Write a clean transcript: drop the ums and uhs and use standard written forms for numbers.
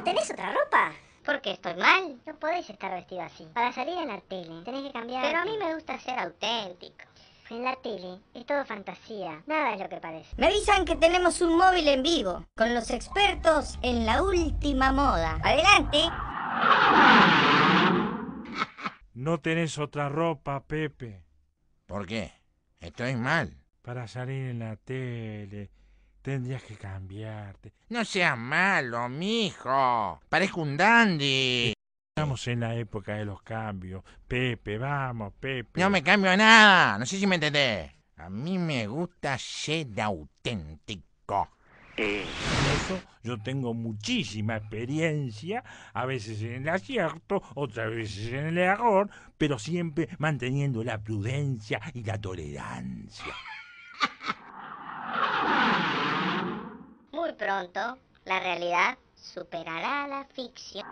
¿No tenés otra ropa? Porque estoy mal. No podés estar vestido así. Para salir en la tele tenés que cambiar. Pero a mí me gusta ser auténtico. En la tele es todo fantasía, nada es lo que parece. Me avisan que tenemos un móvil en vivo, con los expertos en la última moda. ¡Adelante! No tenés otra ropa, Pepe. ¿Por qué? Estoy mal. Para salir en la tele tendrías que cambiarte. No seas malo, mijo. Parezco un dandy. Estamos en la época de los cambios. Pepe, vamos, Pepe. No me cambio nada. No sé si me entendés. A mí me gusta ser auténtico. Eso, yo tengo muchísima experiencia. A veces en el acierto, otras veces en el error. Pero siempre manteniendo la prudencia y la tolerancia. Muy pronto, la realidad superará la ficción.